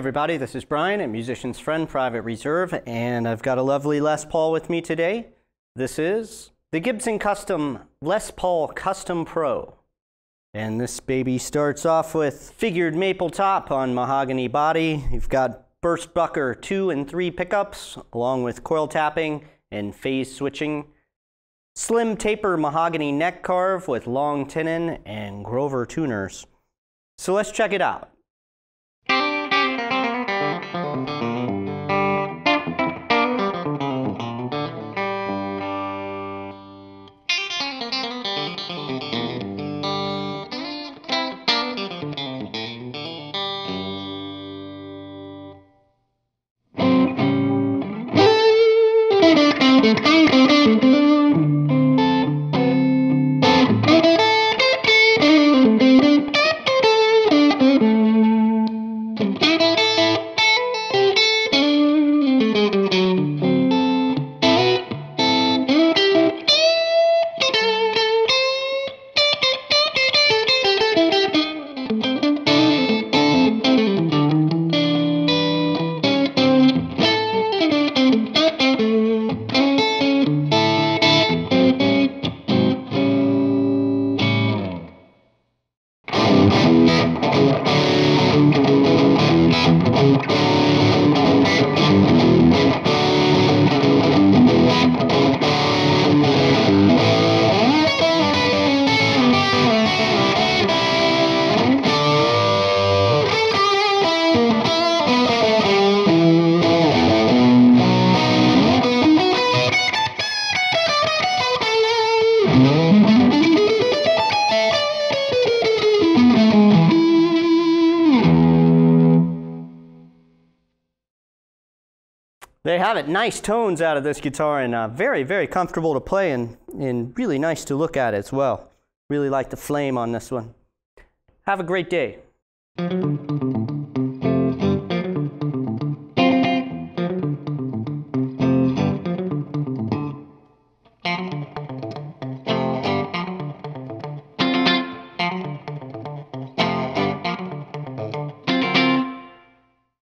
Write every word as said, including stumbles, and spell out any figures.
everybody, this is Brian at Musician's Friend Private Reserve, and I've got a lovely Les Paul with me today. This is the Gibson Custom Les Paul Custom Pro. And this baby starts off with figured maple top on mahogany body. You've got Burst Bucker two and three pickups, along with coil tapping and phase switching. Slim taper mahogany neck carve with long tenon and Grover tuners. So let's check it out. There you have it. Nice tones out of this guitar, and uh, very, very comfortable to play, and, and really nice to look at as well. Really like the flame on this one. Have a great day.